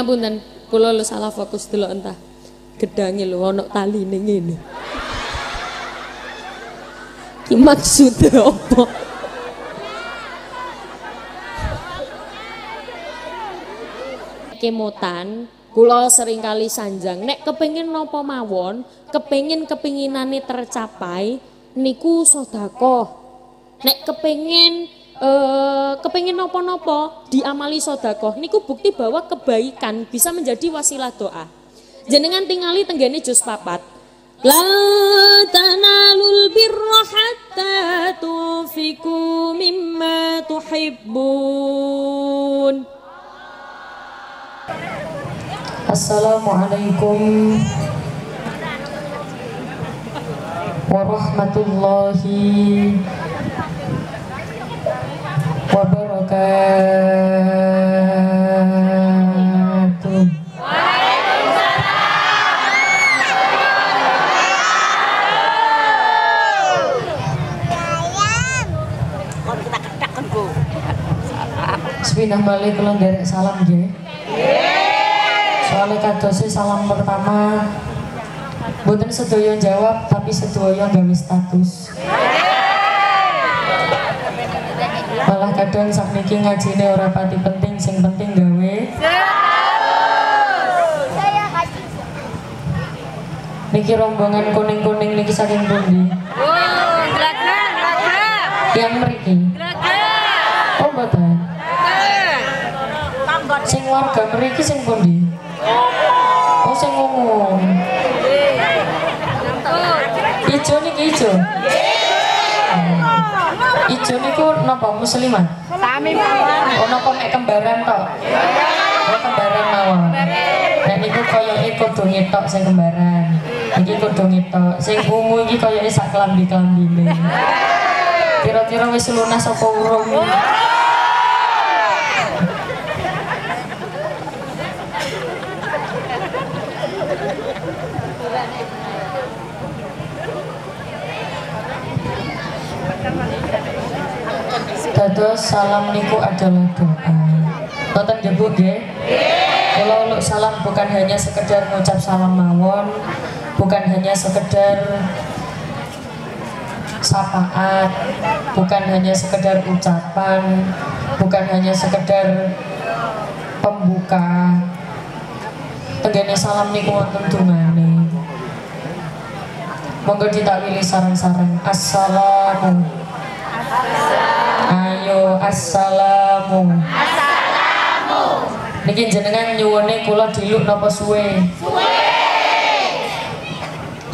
ngapunten, kula lho salah fokus delok entah. Gedange lho ana taline ngene. Ki maksude opo? Kemotan, kula seringkali sanjang nek kepengin napa mawon, kepinginane tercapai niku sedekah. Nek kepengin napa-napa diamali sedekah niku bukti bahwa kebaikan bisa menjadi wasilah doa. Jenengan tingali tenggene juz 4. La tanalul birra hatta tunfiqu mimma tuhibbun. Assalamualaikum warahmatullahi wabarakatuh. Sepindah balik kalau derek salam nggih. Soalnya kadose salam pertama mboten sedoyo jawab tapi sedoyo gawe status. Malah kadang sakniki ngajine ora pati penting, sing penting gawe niki. Rombongan kuning-kuning niki saking pundi? Yang mriki. Oh mboten. Sing warga mriki sing pundi? Oh sing ngomong. Ijo niki ijo. Ijo niku napa musliman? Sami mawon. Oh napa mek kembaran tok? Oh kembaran mawon. Nek niku koyoke kudu ngetok sing kembaran. Iki kudu ngetok. Sing ungu iki koyoke sak klambi-klambine. Kira-kira wis lunas apa urung? Dados salam niku adalah doa. Mboten jebuk nggih. Kalau uluk salam bukan hanya sekedar ngucap salam mawon, bukan hanya sekedar syafaat, bukan hanya sekedar ucapan, bukan hanya sekedar pembuka. Tenggene salam niku wonten dungane. Monggo ditakwili sareng-sareng. Assalamu. Ayo assalamu. Assalamu. Niki jenengan nyuwune kula diluk napa suwe? Suwe.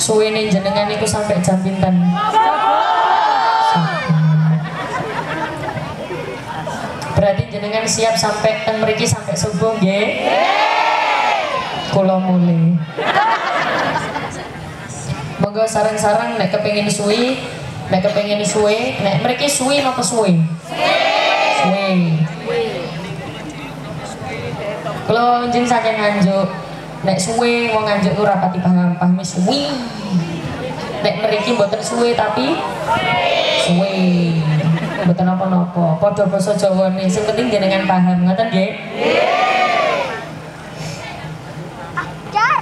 Suwene jenengan niku sampai jam pinten? Berarti jenengan siap sampai teng mriki sampai subuh nggih? Nggih. Kula mule. Monggo sareng-sareng nek kepengin suwi. Nek kepengin suwe, nek mriki suwe napa suwe? Suwe. Kula njeng saking Nganjuk. Nek suwe wong Nganjuk ora pati paham, paham suwe. Nek mriki mboten suwe tapi suwe. Mboten apa-apa. Padha basa Jawane, sing penting jenengan paham, ngoten nggih? Nggih.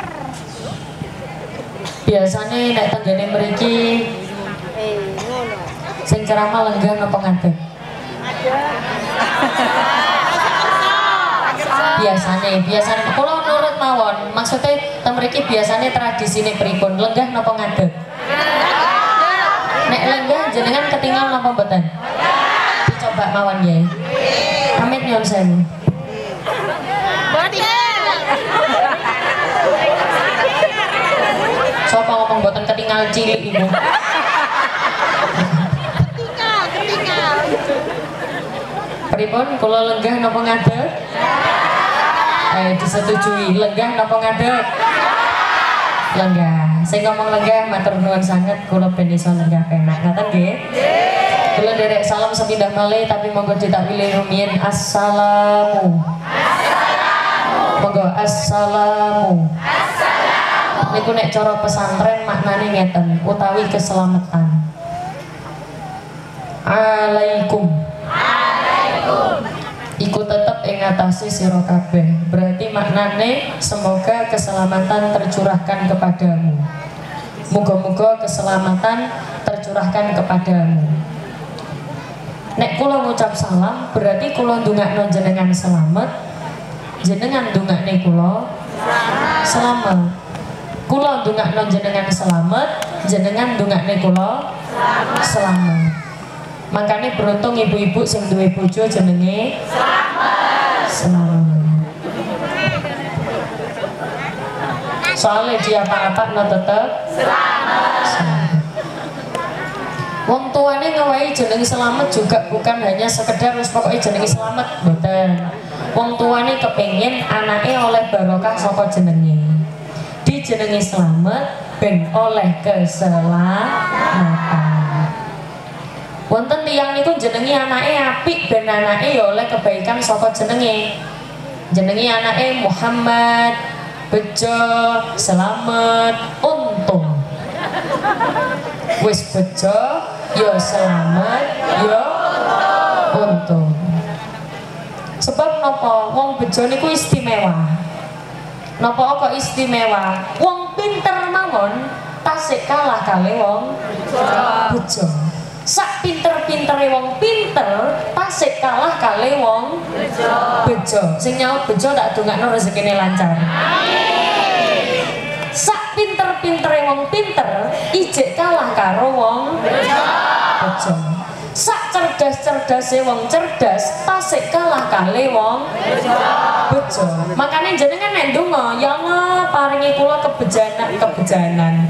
Biasane nek tenggene mriki sing ceramah lenggah napa ngadeg? Biasane kula nurut mawon, maksudnya teng mriki biasane tradisine pripun? Lenggah napa ngadeg? Nek lenggah jenengan ketinggal napa mboten? Dicoba mawon ya. Amit nyuwun sewu. Sapa ngomong mboten ketinggal cilik ibu? Pripun kula lenggah napa ngadeg? Disetujui. Lenggah napa ngadeg? Lenggah. Sing ngomong lenggah matur nuwun sanget, kula ben iso lenggah penak. Ngoten nggih? Kula derek salam sepindah malih tapi monggo ditakwili rumiyin assalamu. Assalamu. Monggo assalamu. Assalamu. Niku nek cara pesantren maknane ngeten, utawi keselamatan. Alaikum. Iku tetep ing ngatasi sira kabeh. Berarti maknane semoga keselamatan tercurahkan kepadamu. Muga-muga keselamatan tercurahkan kepadamu. Nek kula ngucap salam berarti kula ndongakno jenengan selamat. Jenengan ndongakne kula selamat. Kula ndongakno jenengan selamat. Jenengan ndongakne kula selamat. Makanya beruntung ibu-ibu sing duwe bojo jenenge selamat. Soalnya dia apa-apa no tetep selamat. Wong tuane ngawahi jeneng selamat juga bukan hanya sekedar wis pokoke jenenge selamat, mboten. Wong tuane kepengin anake oleh barokah saka jenenge. Dijenengi selamat ben oleh keselamatan. Wonten tiyang niku jenengi anake apik ben anake ya oleh kebaikan saka jenenge. Jenengi anake Muhammad, bejo, selamat, untung. Wis bejo, yo selamat, yo untung. Sebab napa wong bejo niku istimewa. Napa kok istimewa? Wong pinter mawon tasik kalah kali wong bejo. Sak pinter-pintere wong pinter tasik kalah kali wong bejo. Sing nyaut bejo tak dongakno rezekine lancar. Amin. Sak pinter-pintere wong pinter ijek kalah karo wong bejo. Sak cerdas-cerdase wong cerdas tasik kalah kali wong bejo. Makane jenengan nek ndonga ya Allah paringi kula kebejanan kebejonan.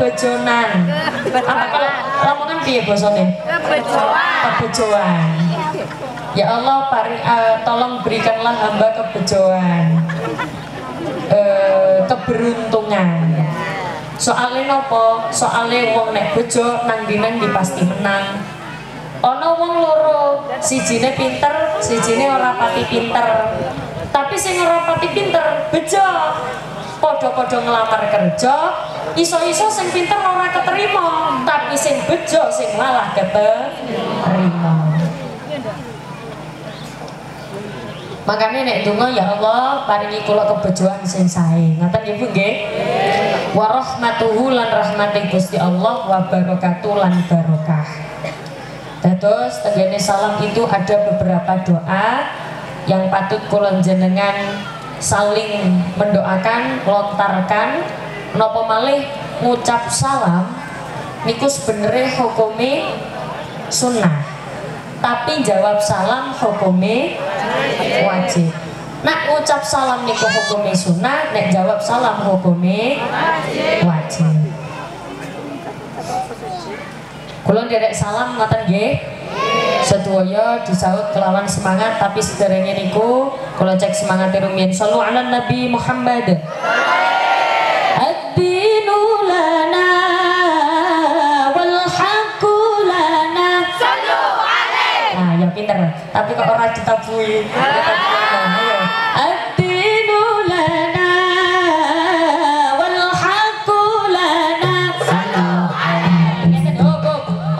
Apa kalau lamongan piye bosone? Kebejoan. Ya Allah tolong berikanlah hamba kebejoan, keberuntungan. Soalnya nopo? Soalnya wong nek bejo nang dinen pasti menang. Ono wong loro, sijine pinter, sijine ora pati pinter. Tapi sing ora pati pinter bejo. Podo-podo ngelamar kerja, iso-iso sing pinter ora keterima, tapi sing bejo sing malah keterima. Makanya nek donga ya Allah paringi kula kebejoan sing sae. Ngoten nggih Bu nggih. Wa rahmatuhu lan rahmate Gusti Allah wa barakatuh lan barokah. Dados tenggene salam itu ada beberapa doa yang patut kula jenengan saling mendoakan, lontarkan. Napa malih ngucap salam niku sebenere hukume sunnah, tapi jawab salam hukume wajib. Nak ngucap salam niku hukume sunnah, nek jawab salam hukume wajib. Kula nderek salam ngoten nggih. Setuju disaut kelawan semangat, tapi sederhana niku kalau cek semangat rumiyin sallu ala Nabi Muhammad. Ad-dinu lana wal haqqu lana sallu alaihi. Nah, yang pinter. Tapi kok orang ditabui. Ad-dinu lana wal haqqu lana sallu alaihi.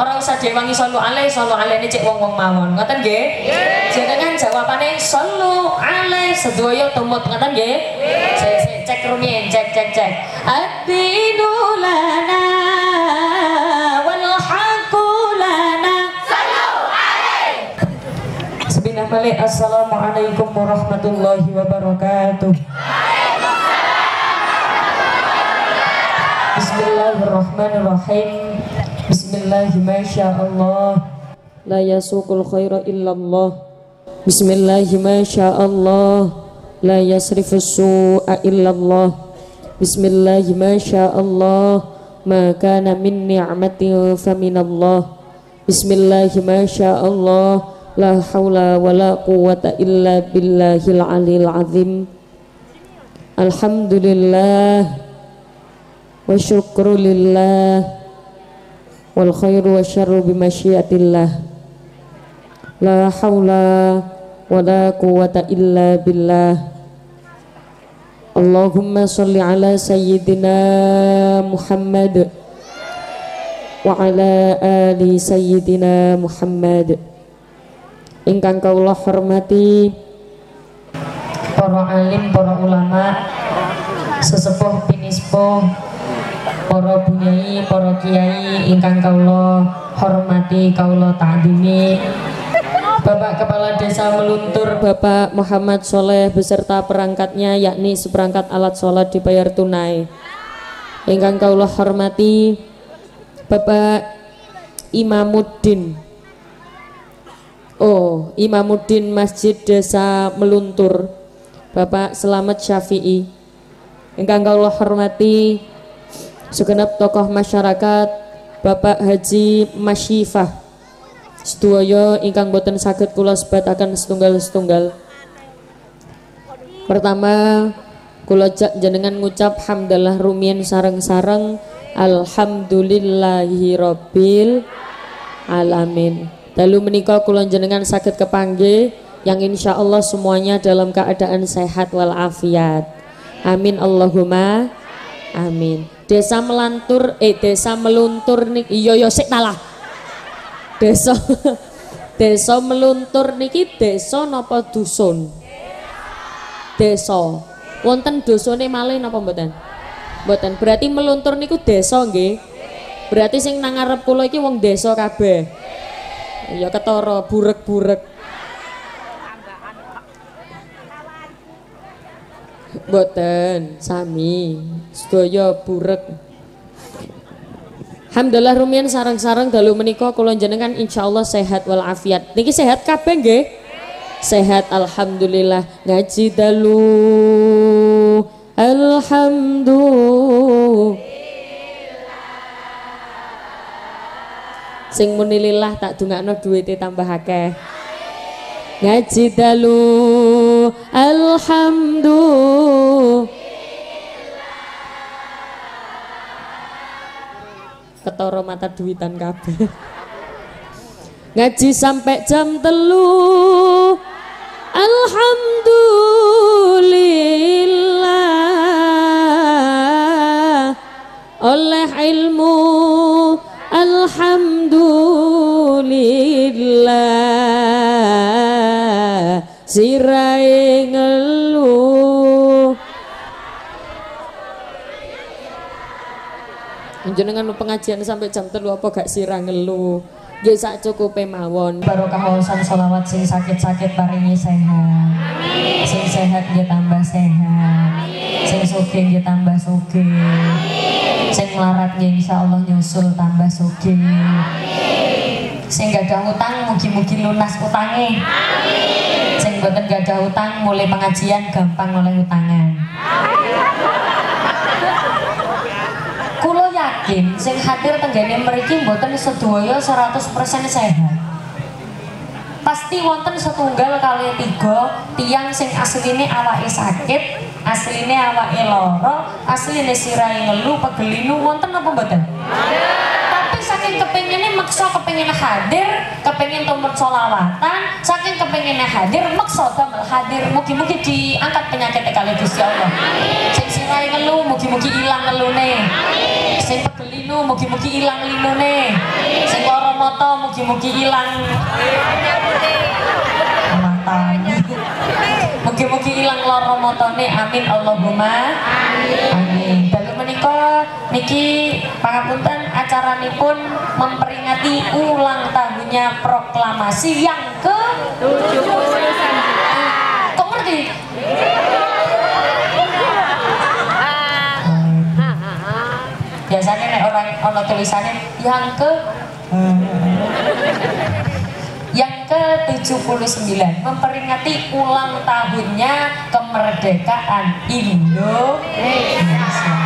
Orang usah diwangi sallu alaihi ini cek wong-wong mawon. Ngoten nggih? Jenengan jawabane sallu alaihi sedoyo tumut ngoten nggih? Cek rumiyin, cek. Ad-dinu lana wal haqqu lana sallu alaihi. Sebenarnya balik assalamualaikum warahmatullahi wabarakatuh. Bismillahirrahmanirrahim. Bismillahirrahmanirrahim. La yasukul khaira illallah. Bismillahirrahmanirrahim. La yasrifu su'a illallah. Bismillahi masya'allah. Ma kana min ni'matin faminallah. Bismillahi masya'allah. La hawla wa la quwata illa billahil alil azim. Alhamdulillah wa syukru lillah wal khairu wa syarru bimasyiatillah. La hawla wa la quwata illa billah. Allahumma salli ala sayyidina Muhammad wa ala ali sayyidina Muhammad. ingkang kawula hormati para alim, para ulama, sesepuh pinispo, para bunyai, para kiai ingkang kawula hormati, kawula ta'zimi, Bapak Kepala Desa Meluntur Bapak Muhammad Soleh beserta perangkatnya, yakni seperangkat alat sholat dibayar tunai. Ingkang kawula hormati Bapak Imamuddin, Imamuddin Masjid Desa Meluntur Bapak Slamet Syafi'i. Ingkang kawula hormati segenap tokoh masyarakat, Bapak Haji Masyifah sedoyo ingkang boten saged kula sebataken setunggal-setunggal. Pertama kula jenengan ngucap hamdalah rumiyin sareng-sareng alhamdulillahirabbil alamin. Dalu menika kula jenengan saged kepanggih yang insyaallah semuanya dalam keadaan sehat walafiat. Amin Allahumma amin. Desa Meluntur niki Desa Meluntur niki desa napa dusun? Desa. Wonten dosane malih napa mboten? Mboten. Berarti Meluntur niku desa nggih. Berarti sing nang ngarep kula iki wong desa kabeh. Ya ketara burek-burek. Mboten sami. Sedaya burek. Alhamdulillah rumiyin sareng-sareng dalu menika kula njenengan insyaallah sehat walafiat. Niki sehat kabeh nggih? Sehat alhamdulillah. Ngaji dalu alhamdulillah. Sing muni lillah tak dongakno duwite tambah akeh. Ngaji dalu alhamdulillah. Ketoro mata duitan kabeh. Ngaji sampai jam 3. Alhamdulillah. Oleh ilmu alhamdulillah. Sirai ngeluh. Jenengan pengajian sampai jam 3 apa gak sirah ngeluh? Nggih sacukupe mawon. Barokah wawasan selawat sing sakit-sakit paringi sehat. Amin. Sing sehat nggih tambah sehat. Amin. Sing sugih nggih tambah sugih. Amin. Sing melarat nggih insyaallah nyusul tambah sugih. Amin. Sing gadah utang mugi-mugi lunas utange. Amin. Sing boten gadah utang mulai pengajian gampang oleh utangan. Kulo yakin sing hadir tenggene mriki mboten sedaya 100% sehat. Pasti wonten setunggal kali 3 tiyang sing asline awake sakit, asline awake lara, asline sirahe ngelu, pegelinu wonten apa mboten? Tapi saking kepengine meksa kepengin hadir, kepengin tumut sholawatan, saking kepengine hadir meksa damel hadir. Mugi-mugi diangkat penyakit kali Gusti Allah. Sing sirahe ngelu mugi-mugi ilang ngelune. Sing pegelinu mugi-mugi ilang linune. Sing lara mata mugi-mugi ilang matane. Mugi-mugi ilang lara matane. Amin Allahumma amin. Dalu menika niki pangapunten acaranipun memperingati ulang tahunnya proklamasi yang ke-79. Kok ngerti? Biasanya nek orang ono tulisannya yang ke-79 memperingati ulang tahunnya kemerdekaan Indonesia.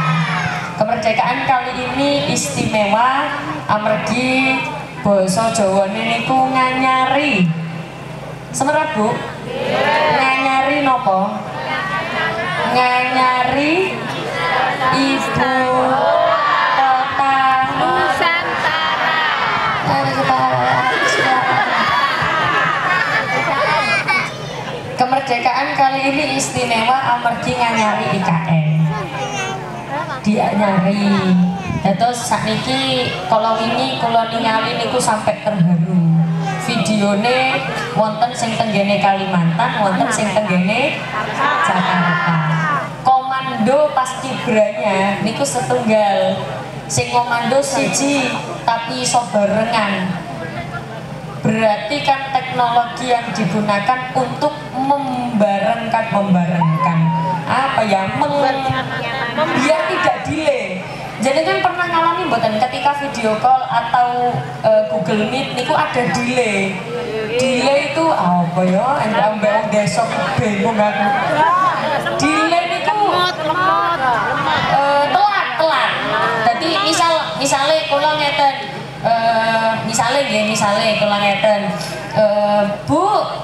Kemerdekaan kali ini istimewa amargi basa Jawane niku nganyari. Semerap Bu? Nganyari nopo? Nganyari ibu kemerdekaan kali ini istimewa amargi nganyari IKN. Dia nyari. Terus sakniki kalau ini kula ningali niku sampai terharu. Video videone wonten sing tenggene Kalimantan, wonten sing tenggene Jakarta. Komando paskibranya niku setunggal. Sing komando siji tapi iso barengan. Berarti kan teknologi yang digunakan untuk membarengkan apa ya, biar tidak delay. Jadi kan pernah ngalamin buatan ketika video call atau Google Meet niku ada delay. Delay itu apa ya, ambek desok bingung aku. Delay niku telat. Jadi misalnya kalau ngeten misalnya kula ngeten, Bu,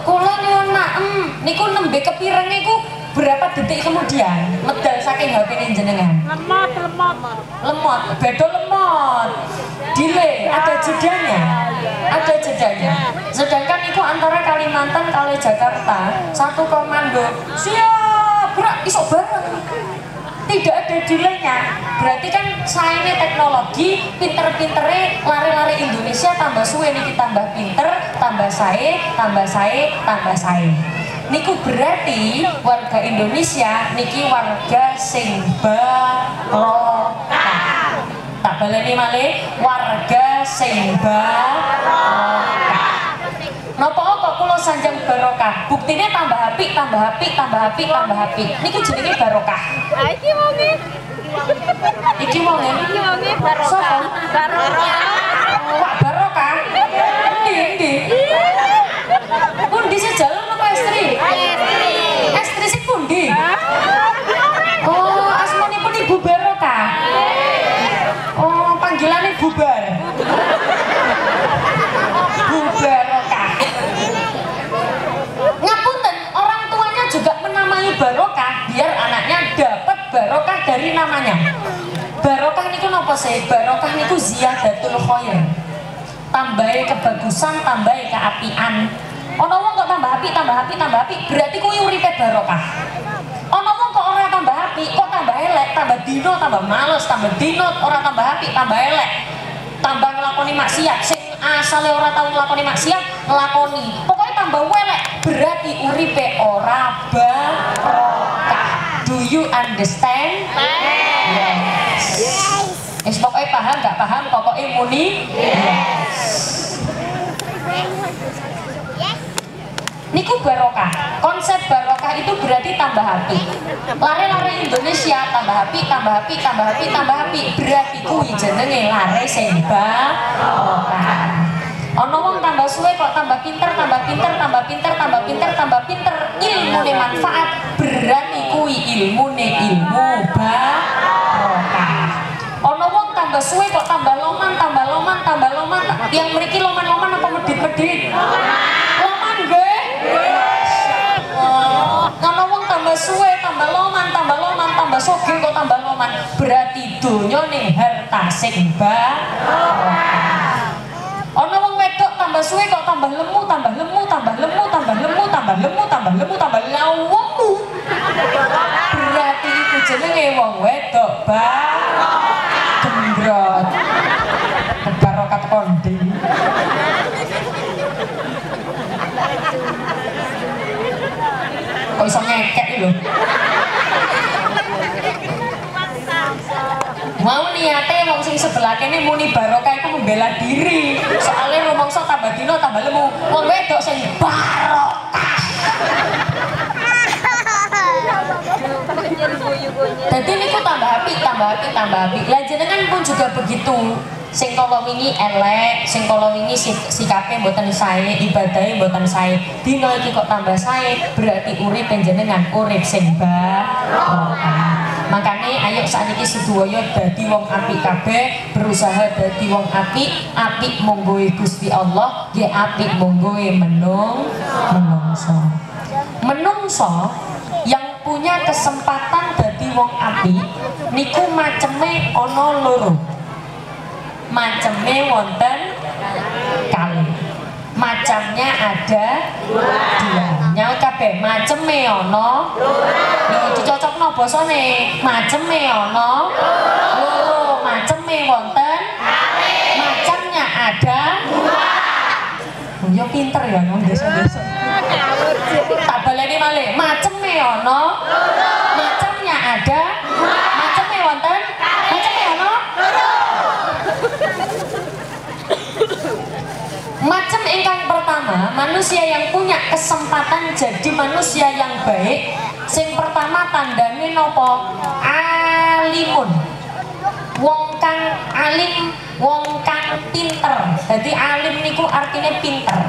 kula nyuwun maem, niku nembe kepireng niku berapa detik kemudian medal saking HP jenengan? Lemot, bedo lemot. Delay, ada jedanya. Sedangkan niku antara Kalimantan kali Jakarta, satu komando, siap, gerak isok bareng. Tidak ada delaynya. Berarti kan sainge teknologi, pinter-pintere lari-lari Indonesia, tambah suwe niki tambah pinter, tambah sae. Niku berarti warga Indonesia niki warga sing barokah. Tak baleni malih warga sing barokah. Napa kok kula sanjang barokah? Buktine tambah apik. Niku jenenge barokah. Ha iki wonge. Iki wonge barokah. Wah, barokah. Endi? Pundi sejalan apa estri sing pundi? Oh, asmanipun Ibu Barokah. Oh, panggilane Bubar. Barokah biar anaknya dapat barokah dari namanya. Barokah niku napa sih? Barokah niku ziyadatul khair. Tambahe kebagusan, tambahe keapian. Ana wong kok tambah api, berarti kuwi uripe barokah. Ana wong kok ora tambah api, kok tambah elek, tambah dino, tambah males, tambah dino, ora tambah api, tambah elek. Tambah nglakoni maksiat, sing asale ora tau nglakoni maksiat, nglakoni. Pokoke tambah elek, berarti uripe ora barokah. Do you understand? Yes. Wis pokoke paham gak paham pokoke muni. Yes. Niku barokah. Konsep barokah itu berarti tambah api. Lare-lare Indonesia tambah api. Berarti kuwi jenenge lare sing barokah. Ono wong tambah suwe kok tambah pinter. Ilmune manfaat, berani kuwi ilmune barokah. Ono wong tambah suwe kok tambah loman. Yang mriki loman apa medit-medit? Loman nggih. Ono wong tambah suwe tambah loman, tambah sugih kok tambah loman. Berarti donyane harta sing barokah. Ono wong wedok tambah suwe kok tambah lemu. Berarti iku jenenge wong wedok barokah. Barokah kondi. Kok iso ngekek lho. Mau niate wong sing sebelah kene muni barokah iku membela diri. Soale rumangsa tambah dino tambah lemu. Wong wedok sing barokah. Dadi niku tambah api. Lah jenengan pun juga begitu. Sing kala wingi elek, sing kala wingi sikape mboten sae, ibadahe mboten sae. Dina iki kok tambah sae, berarti uripe jenengan urip sing barokah. Makanya ayo sakniki sedoyo dadi wong apik kabeh, berusaha dadi wong apik monggo Gusti Allah, nggih apik monggo menungso yang punya kesempatan dadi wong apik niku maceme ana loro. Maceme wonten kali. Macamnya ada dua. Nyaut kabeh maceme ana loro. Dicocokno basane maceme ana loro. Maceme wonten kali. Macamnya ada dua. Buya pinter ya nang desa-desa. Tak baleni malih, maceme ana. Macemnya ada. Maceme wonten. Maceme ana. Macem ingkang pertama, manusia yang punya kesempatan jadi manusia yang baik. Sing pertama tandane napa? Alimun. Wong kang alim, wong kang pinter. Jadi alim niku artinya pinter.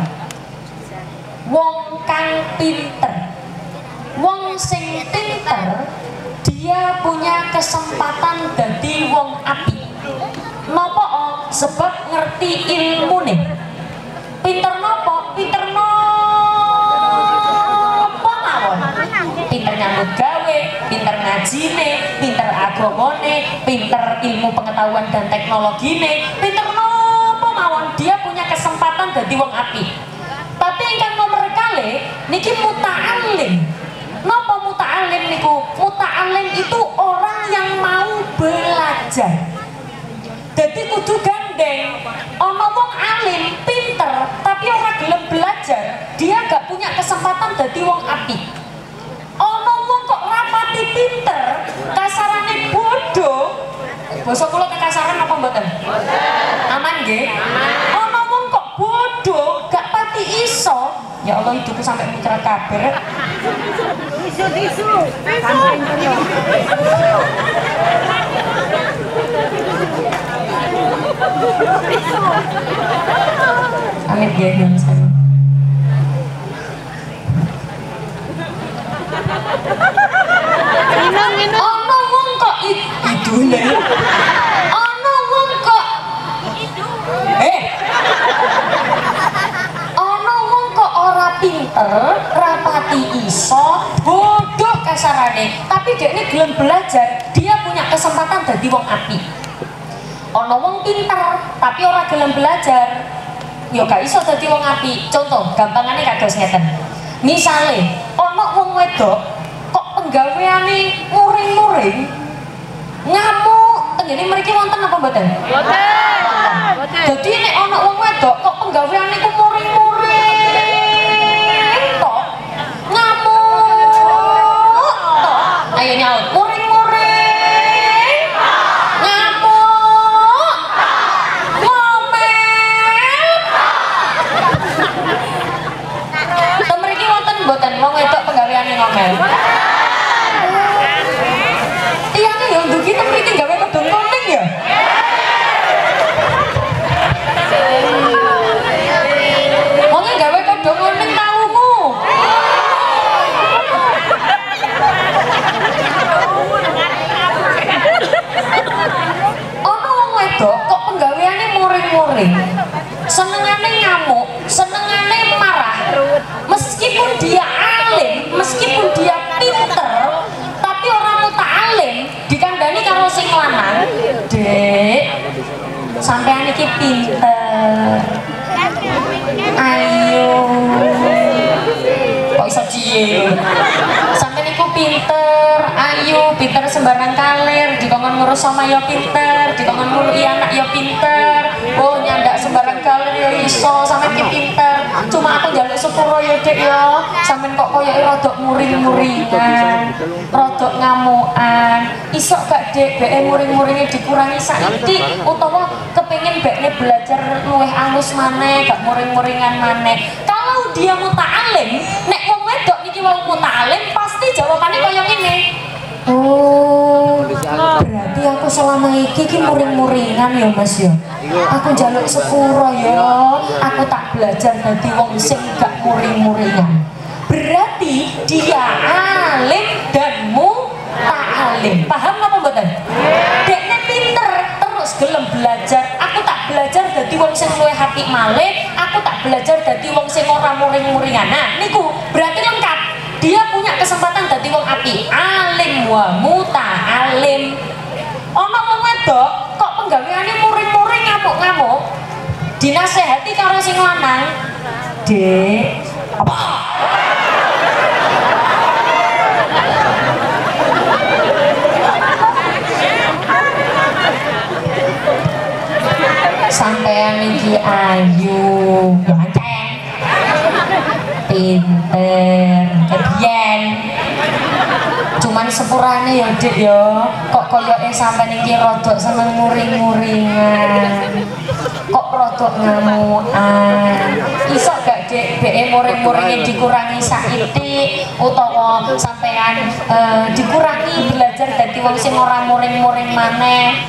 Wong kang pinter. Wong sing pinter, dia punya kesempatan jadi wong apik. Napa? Sebab ngerti ilmune. Pinter napa? Pinter napa mawon? Pinter nyambut gawe, pinter ngajine, pinter agamane, pinter ilmu pengetahuan dan teknologine, pinter napa mawon? Dia punya kesempatan dadi wong apik. Tapi ingkang nomor kali niki muta'alim. Napa muta'alim niku? Muta'alim itu orang yang mau belajar. Jadi kudu gandeng. Ono wong alim, pinter, tapi ora gelem belajar, dia gak punya kesempatan jadi wong apik. Ono wong kok rapati pinter, kasarane bodoh. Basa kula kekasaran apa mboten? Aman nggih? Ono wong kok bodoh, gak pati iso. Ya Allah, hidupku sampai muncrat kabeh. Isu-isu. Amit ya, ono wong kok idune. Ono wong kok ono wong kok ora pinter, rapati iso, bodoh kasarane, tapi dekne gelem belajar, dia punya kesempatan dadi wong apik. Ono wong pinter tapi orang gelem belajar, yo gak iso dadi wong apik. Contoh gampangane kados ngeten. Misale ono wong wedok kok penggaweane muring-muring, ngamuk, tenggene mriki wonten apa mboten? Wonten. Dadi nek ono wong wedok kok penggaweane ku muring-muring tok, ngamuk tok, ayo nyaut wong wedok penggaweane ngomel. Tiange yo ndugi teng mriki gawe kedung kuning ya. Wong e gawe kedung kuning taumu. Ono wong wedok kok penggaweane muring-muring. Senengane ngamuk, senengane marah. Meskipun dia alim, meskipun dia pinter, tapi orang muta'alim dikandani karo sing lanang, "Dek, sampean iki pinter. Ayo." Kok iso ciye? "Sampean iku pinter, ayo pinter sembarang kaler, dikongkon ngurus sama ya pinter, dikongkon ngurui anak ya pinter. Oh, nyandak sembarang kaler ya iso, sampean iki pinter. Cuma aku njaluk sepuro ya Dek ya, sampean kok koyoke rodok muring-muringan, rodok ngamukan. Isok gak Dek beke muring-muringe dikurangi saiki, utawa kepengin beke belajar luwih alus maneh, gak muring-muringan maneh." Kalau dia muta'alim, nek wong wedok niki wong muta'alim pasti jawabannya koyo ngene. "Oh, berarti aku selama iki muring-muringan ya Mas ya. Aku njaluk sepuro ya, aku tak belajar dadi wong sing gak muring-muringan." Berarti dia alim dan muta'alim. Paham apa mboten? Dekne pinter terus gelem belajar. "Aku tak belajar dadi wong sing luwih apik malih, aku tak belajar dadi wong sing ora muring-muringan." Nah, niku berarti lengkap. Dia punya kesempatan dadi wong apik, alim wa muta'alim. Ono wong wedok kok penggaweane muring-muring, ngamuk-ngamuk, dinasehati karo sing lanang, "Dek, apa?" "Sampean iki ayu, ganteng." Surane ya Dik ya, kok koyoke sampean iki rodok seneng muring-muringan. Kok rodok ngamukan. Iso gak Dik beke muring-muringe dikurangi sak titik utawa sampean dikurangi belajar dadi wong sing ora muring-muring maneh.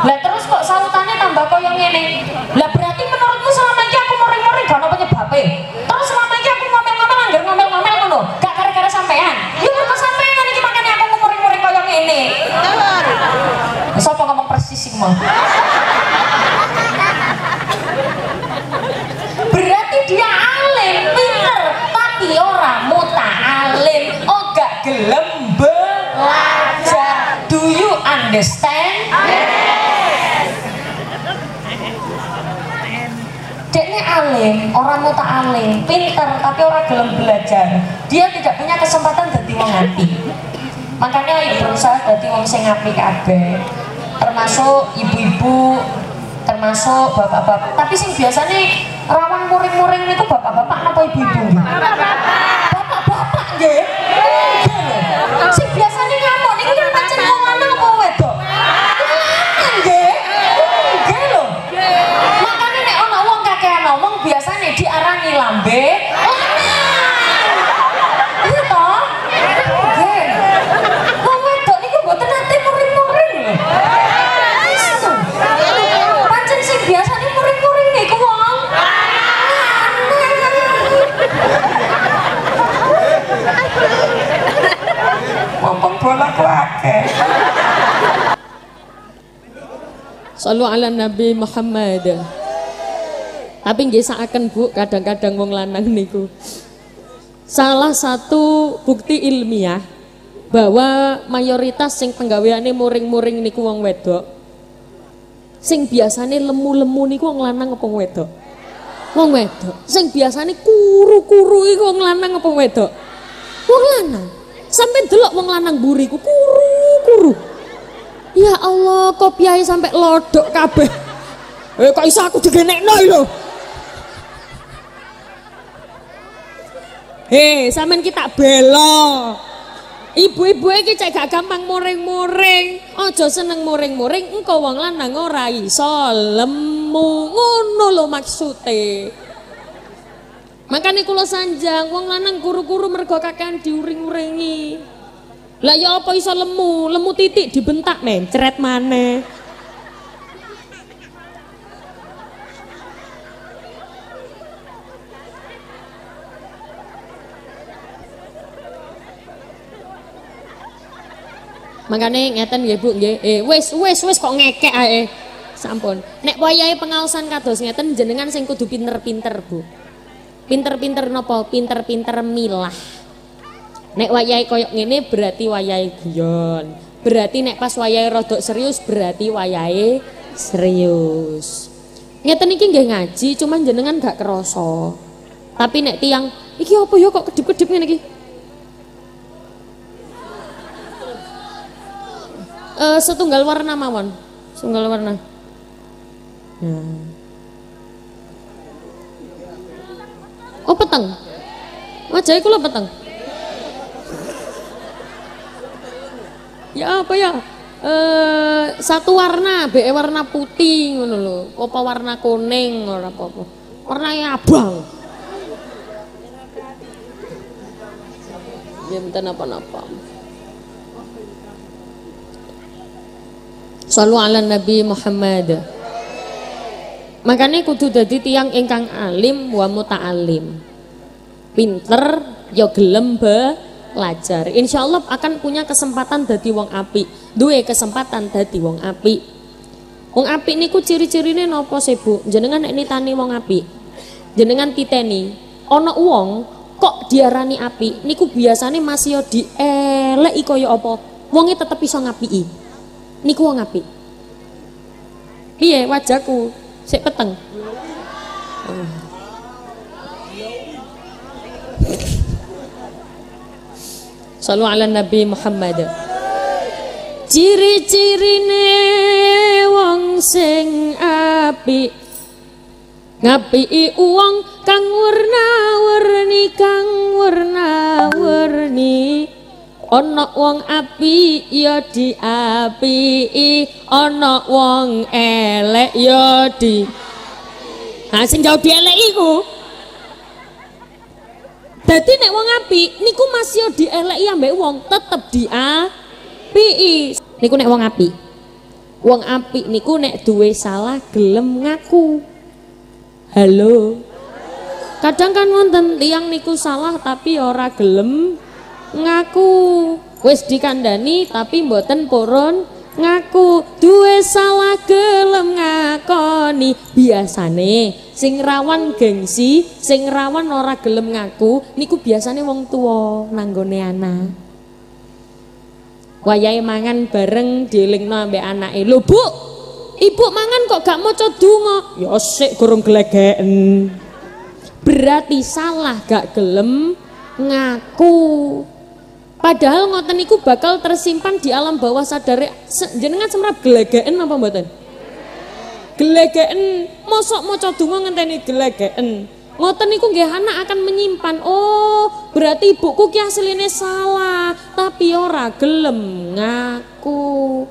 Lah terus kok sautane tambah koyo ngene. Lah berarti menurutmu selama iki aku muring-muring gak ono penyebabe. Terus selama iki aku ngomel-ngomel anggar ngomel-ngomel ngono, gak gara-gara sampean. Ya kok sampean iki makane aku muring-muring koyo ngene. Sopo ngomong persis iki mau. Berarti dia alim, pinter, tapi ora muta'alim. Oh gak gelem belajar. Do you understand? Dekne alim, orang muta'alim, pinter tapi orang gelem belajar. Dia tidak punya kesempatan dadi wong apik. Makanya ibu saya dadi wong sing apik kabeh. Termasuk ibu-ibu, termasuk bapak-bapak. Tapi sing biasanya rawang muring-muring itu bapak-bapak apa ibu-ibu? Bapak-bapak nggih. Sing biasanya ngamuk niku kan pancen wong lanang apa wedok? Lanang nggih. Nggih lho. Makane nek ana wong kakean ngomong biasane diarani lambe lanang. Iya toh? Nggih. Wong wedok niku mboten nate muring-muring lho. Pancen sing biasane muring-muring niku wong lanang. Ngomong bolak-balik. Sallu ala Nabi Muhammad. Tapi nggih saken Bu, kadang-kadang wong lanang niku. Salah satu bukti ilmiah bahwa mayoritas sing penggaweane muring-muring niku wong wedok. Sing biasane lemu-lemu niku wong lanang apa wong wedok? Wong wedok. Sing biasane kuru-kuru iku wong lanang apa wong wedok? Wong lanang. Sampai delok wong lanang buriku kuru-kuru. Ya Allah, kopiahe sampai lodok kabeh. Kok iso aku digenekno iki lho. Sampean ki tak bela. Ibu-ibu iki cek gak gampang muring-muring. Aja seneng muring-muring, engko wong lanang ora iso lemu. Ngono lho maksude. Makanya kula sanjang, wong lanang kuru-kuru mergo kakean diuring-uringi. Lah ya apa iso lemu, lemu titik dibentak mencret maneh. Makane ngeten nggih Bu nggih. Wis kok ngekek ae. Sampun. Nek wayahe pengaosan kados ngeten jenengan sing kudu pinter-pinter Bu. Pinter-pinter nopo, pinter-pinter milah. Nek wayahe koyok ngene berarti wayahe guyon. Berarti nek pas wayahe rodok serius berarti wayahe serius. Ngeten iki nggih ngaji, cuman jenengan gak kerasa. Tapi nek tiang, iki apa ya kok kedip-kedip ngene iki? Setunggal warna mawon. Setunggal warna. Nah. Oh peteng, wajah aku lah peteng. Ya apa ya? Satu warna, be warna putih, ngono lho. Apa warna kuning, ora apa-apa. Warnanya abang. Ya enten apa-apa. Shallu ala Nabi Muhammad. Makanya kudu dadi tiang ingkang alim wa muta'alim, pinter ya gelem belajar. Insya Allah akan punya kesempatan dadi wong apik, duwe kesempatan dadi wong apik. Wong apik niku ciri-cirine napa sih Bu? Jenengan nek nitani wong apik, jenengan titeni ana wong kok diarani apik niku biasane masih yo dieleki kaya apa, wonge tetep iso ngapiki. Niku wong apik. Piye wajahku? Sik peteng. Shallu ala Nabi Muhammad. Ciri-cirine wong sing apik, ngapiki wong kang werna-werni Ana wong apik ya diapiki, ana wong elek ya di. Ha sing jauh dielek iku. Dadi nek wong apik niku mas ya dieleki ambek wong tetep diapiki. Niku nek wong apik. Wong apik niku nek duwe salah gelem ngaku. Halo. Kadang kan wonten tiyang niku salah tapi ora gelem ngaku, wis dikandani tapi mboten purun ngaku, duwe salah gelem ngakoni. Biasane sing rawan gengsi, sing rawan ora gelem ngaku niku biasane wong tuwa nanggone anak. Wayahe mangan bareng dielingno ambek anake, "Lho Bu, Ibu mangan kok gak maca donga?" "Ya sik gurung glegeken." Berarti salah gak gelem ngaku. Padahal ngoten niku bakal tersimpan di alam bawah sadar. Jenengan semrap gelegeken apa mboten? Gelegeken. Mosok maca donga ngenteni gelegeken. Ngoten niku nggih anak akan menyimpan, oh berarti ibuku ki asline salah tapi ora gelem ngaku.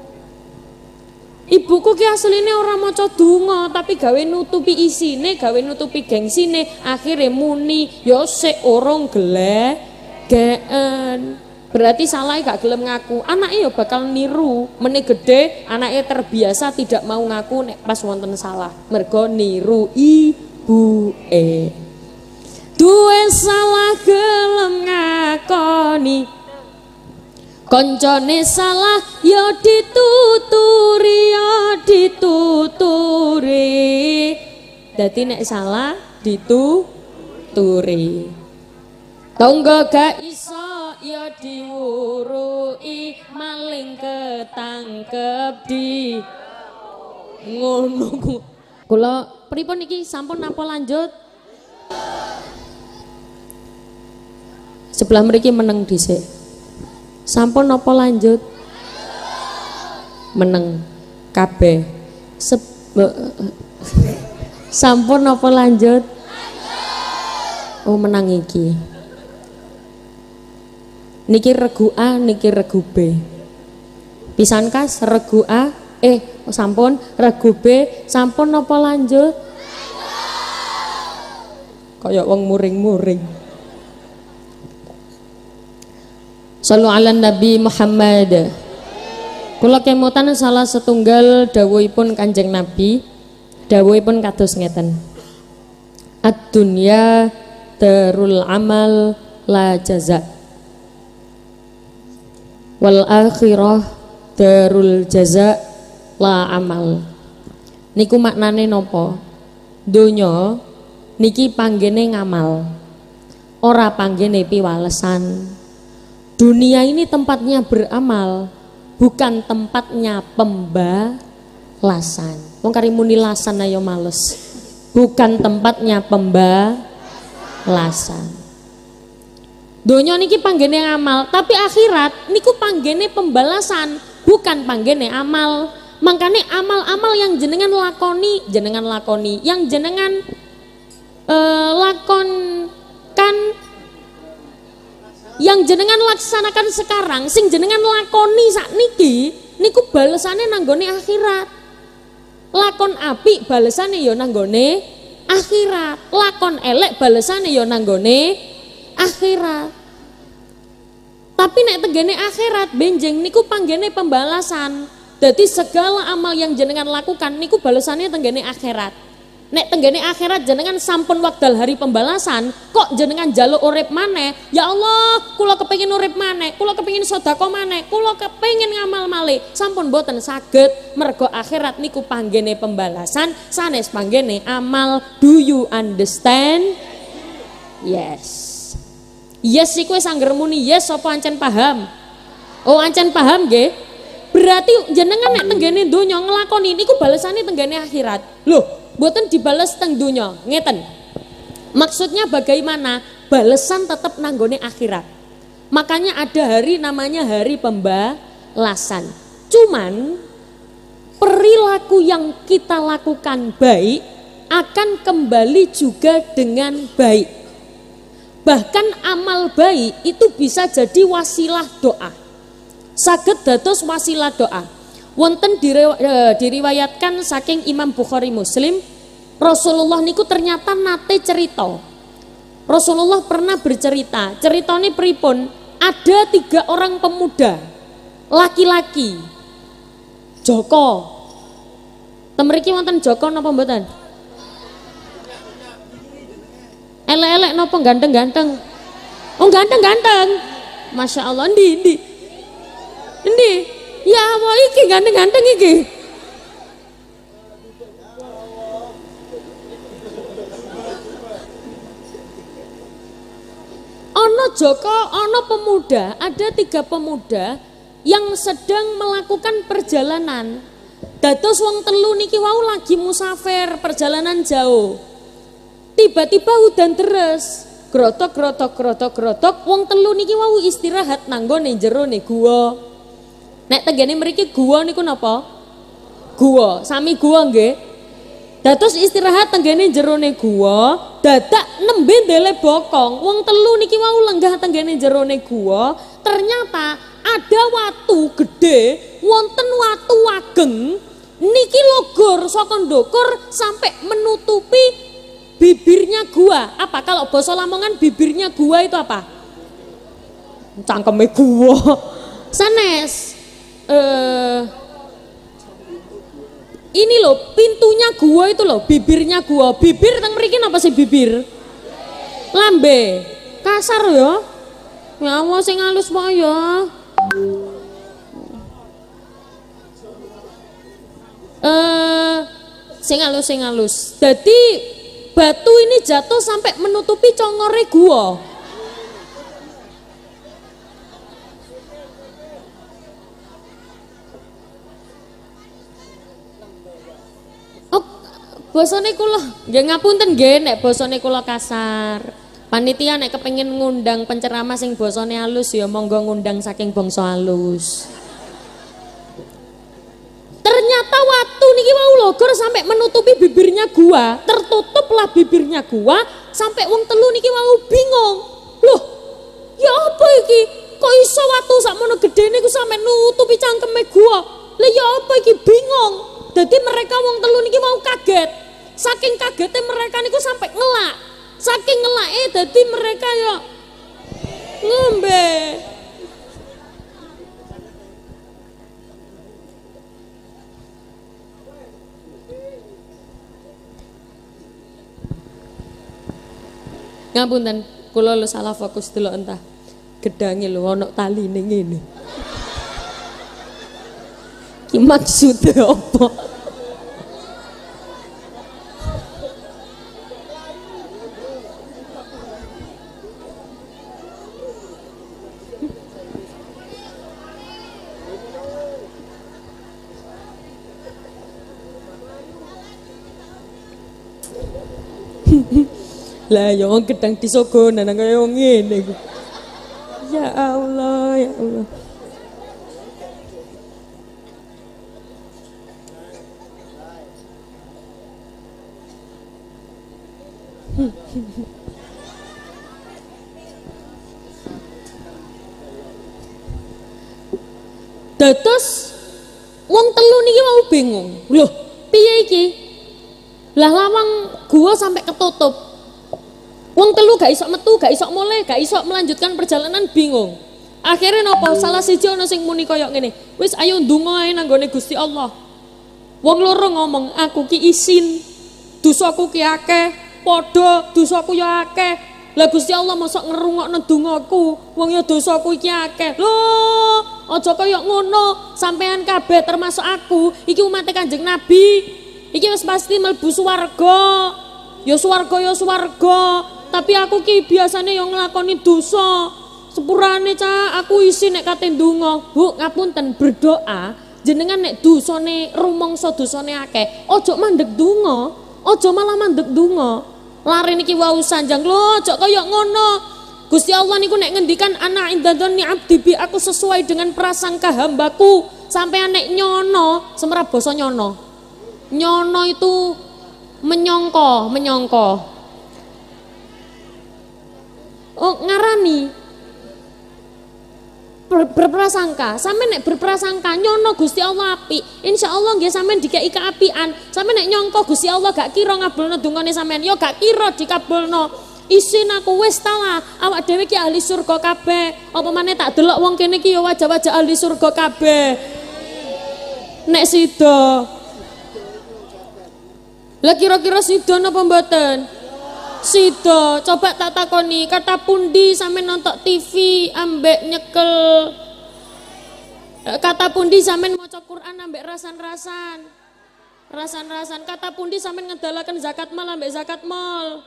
Ibuku ki asline ora maca donga tapi gawe nutupi isine, gawe nutupi gengsine, akhire muni ya sik urung gelegeken. Berarti salah gak gelem ngaku, anaknya ya bakal niru. Mene gede anaknya terbiasa tidak mau ngaku nek pas wonten salah, mergo niru ibuke. Duwe salah gelem ngakoni, koncone salah ya dituturi, ya dituturi. Dadi nek salah dituturi, tonggo gak iso ya diwurui, maling ketangkep di ngono. Kula pripun iki sampun napa lanjut? Sebelah mriki meneng dhisik. Sampun napa lanjut? Meneng kabeh. Sampun napa lanjut? Oh menang iki. Niki regu A, niki regu B. Pisan kas regu A, sampun regu B, sampun napa lanjut? Kaya wong muring-muring. Sallu ala Nabi Muhammad. Kula kemutan salah setunggal dawuhipun Kanjeng Nabi, dawuhipun kados ngeten. Ad-dunya darul amal la jaza. Wal akhirah darul jaza la amal. Niku maknane nopo? Donya niki panggene ngamal, ora panggene piwalesan. Dunia ini tempatnya beramal, bukan tempatnya pembalasan. Wong kari muni lasan ayo males. Bukan tempatnya pembalasan. Donya niki panggene amal, tapi akhirat niku panggene pembalasan, bukan panggene amal. Makanya amal-amal yang jenengan lakoni, yang jenengan lakonkan, yang jenengan laksanakan sekarang, sing jenengan lakoni sakniki niku balesane nanggone akhirat. Lakon apik balesane ya nanggone akhirat, lakon elek balesane ya nanggone akhirat. Tapi nek tenggene akhirat benjing niku panggene pembalasan. Dadi segala amal yang jenengan lakukan niku balasannya tenggene akhirat. Nek tenggene akhirat jenengan sampun wakdal hari pembalasan, kok jenengan njaluk urip maneh? Ya Allah, kula kepengin urip maneh, kula kepengin sedekah maneh, kula kepengin ngamal malih. Sampun boten saged, mergo akhirat niku panggene pembalasan, sanes panggene amal. Do you understand? Yes. Yes iku wis angger muni yes apa ancen paham? Oh ancen paham nggih. Berarti jenengan nek tenggene donya nglakoni niku balesane tenggene akhirat. Lho, mboten dibales teng donya, ngeten. Maksudnya bagaimana? Balesan tetap nanggone akhirat. Makanya ada hari namanya hari pembalasan. Cuman perilaku yang kita lakukan baik akan kembali juga dengan baik. Bahkan amal baik itu bisa jadi wasilah doa. Saged dados wasilah doa. Wonten diriwayatkan saking Imam Bukhari Muslim, Rasulullah niku ternyata nate cerita. Rasulullah pernah bercerita, ceritane pripun? Ada 3 orang pemuda, laki-laki. Joko. Temriki wonten Joko napa mboten? Elek-elek nopo ganteng-ganteng? Oh ganteng-ganteng, masya Allah, endi, ya Allah iki ganteng-ganteng iki. Ono Joko, ono pemuda, ada 3 pemuda yang sedang melakukan perjalanan. Dados wong 3 niki wau lagi musafir perjalanan jauh. Tiba-tiba udan deres, grotok, wong 3 niki wau istirahat nanggone jero ne guwa. Nek tenggene mriki guwa niku napa? Guwa, sami guwa nggih. Dados istirahat tenggene jero ne guwa, dadak nembe ndele bokong. Wong 3 niki wau lenggah tenggene jero ne guwa, ternyata ada watu gede, wonten watu ageng niki logor saka ndukur sampai menutupi bibirnya gua. Apa kalau basa Lamongan bibirnya gua itu apa? Cangkeme gua. Sanes. Ini loh pintunya gua itu loh, bibirnya gua. Bibir teng mriki napa sih bibir? Lambe. Kasar ya. Ya Allah sing halus wae ya. Sing halus. Dadi batu ini jatuh sampai menutupi congore gua. Oh, bosone kula nggih ngapunten nggih nek bosone kula kasar. Panitia nek kepengin ngundang penceramah sing bosone halus ya monggo ngundang saking bangsa halus. Ternyata watu niki mau logor sampai menutupi bibirnya gua, tertutuplah bibirnya gua sampai wong 3 niki mau bingung. Loh, ya apa iki? Kok iso watu sakmono gedene iku sampe nutupi cangkeme gua? Lah ya apa iki? Bingung. Dadi mereka wong 3 niki mau kaget. Saking kagete mereka niku sampe ngelak. Saking ngelake dadi mereka ya ngombe. Ngapunten, kula lho salah fokus delok entah. Gedange lho ana taline ngene. Ki maksude apa? Lah ya wong gedang disogonan kaya ngene iku. Ya Allah, ya Allah. Dados wong 3 niki mau bingung. Loh, piye iki? Lah lawang gua sampai ketutup. Wong 3 gak isok metu, gak isok mulai, gak isok melanjutkan perjalanan, bingung. Akhirnya nopo salah siji ono sing muni koyo ngene. Wis ayo ndonga ae nang gone Gusti Allah. Wong 2 ngomong, aku ki isin, dosaku ki akeh, padha dosaku ya akeh. Lah Gusti Allah mosok ngrungokno dongaku, wong ya dosaku iki akeh. Lho, aja koyo ngono, sampean kabeh termasuk aku, iki umate Kanjeng Nabi. Iki wis pasti mlebu swarga. Ya swarga, tapi aku ki biasane yo nglakoni dosa. Sepurane cah, aku isi nek kate ndonga. Bu, ngapunten berdoa, jenengan nek dosane rumangsa dosane akeh, ojo mandeg donga, ojo malah mandeg donga. Lare niki wau sanjang lho, ojo kaya ngono. Gusti Allah niku nek ngendikan ana indadzoni abdi bi, aku sesuai dengan prasangka hambaku. Sampean nek nyono, semra basa nyono. Nyono itu menyongko. ngarani berprasangka, sampean nek berprasangka nyono Gusti Allah apik, insyaallah nggih sampean dikai keapian. Sampean nek nyangka Gusti Allah gak kira ngabulno dungane sampean, ya gak kira dikabulno. Isin aku wis ta lah, awak dhewe ki ahli surga kabeh. Apa maneh tak delok wong kene ki ya wajah-wajah ahli surga kabeh. Nek sida. Lah kira-kira sida napa mboten? Sida, coba tak takoni, kata pundi sampean nonton TV ambek nyekel, kata pundi sampean maca Quran ambek rasan-rasan, kata pundi sampean ngedalaken zakat mal ambek zakat mal,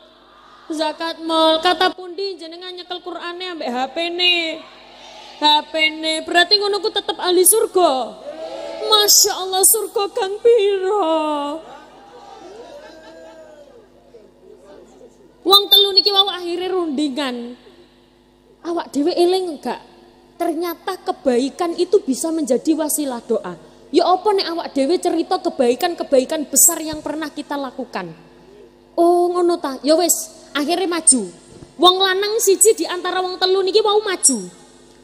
kata pundi jenengan nyekel Qurane ambek HP ne, berarti ngono ku tetep ahli surga. Masya Allah, surga kang pira? Wong telu niki wau akhirnya rundingan. Awak dhewe eling enggak? Ternyata kebaikan itu bisa menjadi wasilah doa. Ya apa nek awak dhewe cerita kebaikan-kebaikan besar yang pernah kita lakukan. Oh ngono ta. Ya wis, akhirnya maju. Wong lanang siji di antara wong telu niki wau maju.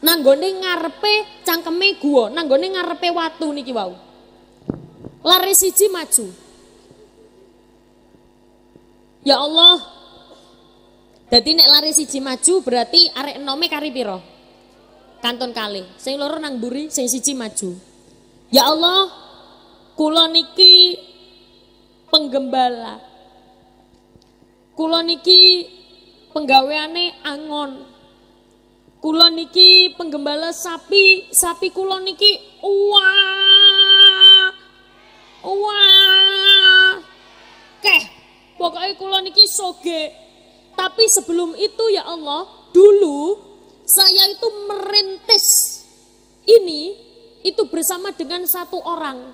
Nanggone ngarepe cangkeme guwa, nanggone ngarepe watu niki wau. Lare siji maju. Ya Allah. Dadi nek lari siji maju berarti arek enome kari piro? Kanton kali. Sing loro nang mburi, sing siji maju. Ya Allah, kula niki penggembala. Kula niki penggaweane angon. Kula niki penggembala sapi, sapi kula niki uwah. Keh, pokoke kula niki soge. Tapi sebelum itu ya Allah, dulu saya itu merintis ini itu bersama dengan satu orang.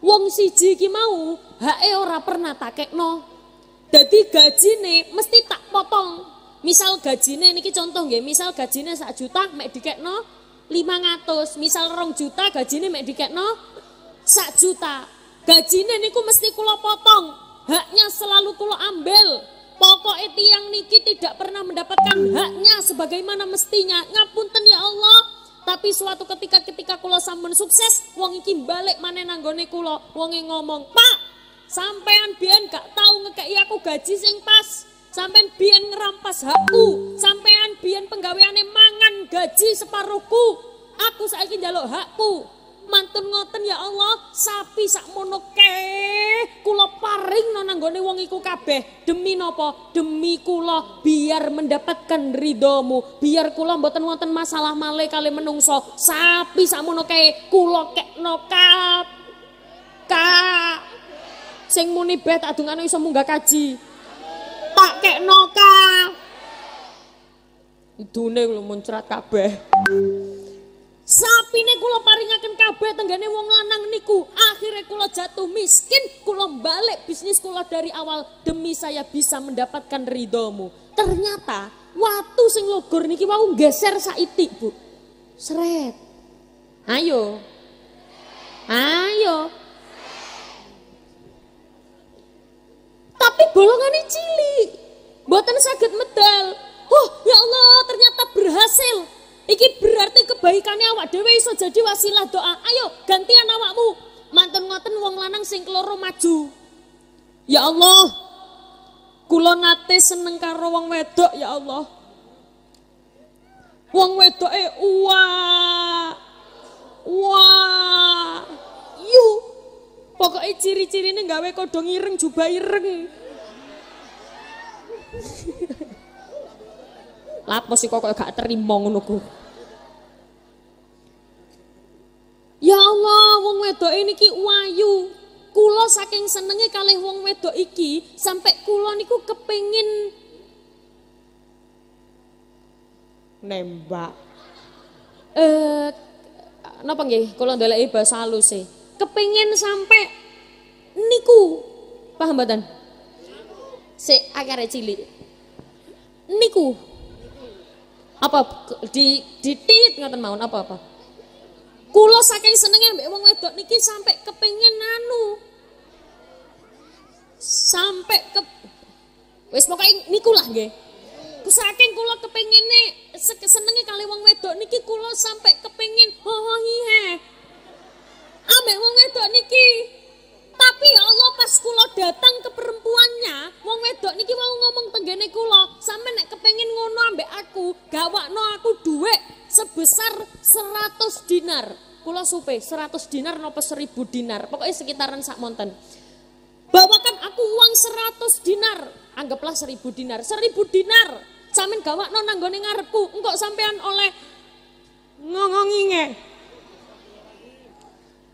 Wong siji ki mau hae ora pernah takekno. Dadi gajine mesti tak potong. Misal gajine niki contoh nggih, misal gajine 1 juta mek dikekno 500, misal 2 juta gajine mek dikekno 1 juta. Gajine niku mesti kula potong. Haknya selalu kula ambil. Pokoknya tiang niki tidak pernah mendapatkan haknya sebagaimana mestinya. Ngapunten ya Allah. Tapi suatu ketika kula sampun sukses, wong iki balik maneh nanggone kula. Wonge ngomong, "Pak, sampean biyen gak tahu ngekeki aku gaji sing pas. Sampean biyen ngerampas hakku. Sampean biyen penggaweane mangan gaji separuhku. Aku saiki njaluk hakku." Mantun ngoten ya Allah, sapi sak monoke kula paringno nanggone wong iku kabeh. Demi nopo? Demi kula biar mendapatkan ridhomu, biar kula mboten wonten masalah malih kali menungso. Sapi sak monoke kula kekno kak sing muni bet adungane iso munggah kaji. Tak kekno kak idune lho muncrat kabeh. Sapine kula paringaken kabeh tenggane wong lanang niku. Akhirnya kula jatuh miskin, kula balik bisnis kula dari awal demi saya bisa mendapatkan ridhomu. Ternyata watu sing logor niki wau geser saiti, Bu. Sret. Ayo. Tapi bolongane cilik. Mboten saged medal. Oh, ya Allah, ternyata berhasil. Iki berarti kebaikannya awak dhewe iso jadi wasilah doa. Ayo gantian awakmu. Mantun ngoten wong lanang sing keloro maju. Ya Allah, kula nate seneng karo wong wedok ya Allah. Wong wedoke uwah. Yu. Pokoke ciri-cirine gawe kodho ireng, jubah ireng. Lapo sih kok gak terima ngono ku. Ya Allah, wong wedok niki wayu. Kula saking senenge kalih wong wedok iki sampai kula niku kepengin nembak. Napa nggih kula ndoleki basa halus e. Kepengin sampai niku. Paham mboten? Sik akare cilik. Niku. Apa ditit ngoten mawon apa? Kula saking senenge mbek wong wedok niki sampai kepengin sampai ke wis pokoke niku lah nggih. saking kula kepengine senenge kali wong wedok niki kula sampai kepengin hohihe ambek wong wedok niki. Tapi ya Allah pas kula datang ke perempuannya, wong wedok niki mau ngomong tenggene kula, sampe nek kepengin ngono ambek aku, gawakno aku dhuwit sebesar 100 dinar. Kula supe 100 dinar napa 1000 dinar, pokoknya sekitaran sak monten. Bawakan aku uang 100 dinar, anggaplah 1000 dinar. 1000 dinar sampean gawakno nang nggone ngarepku, engko sampean oleh ngongonginge.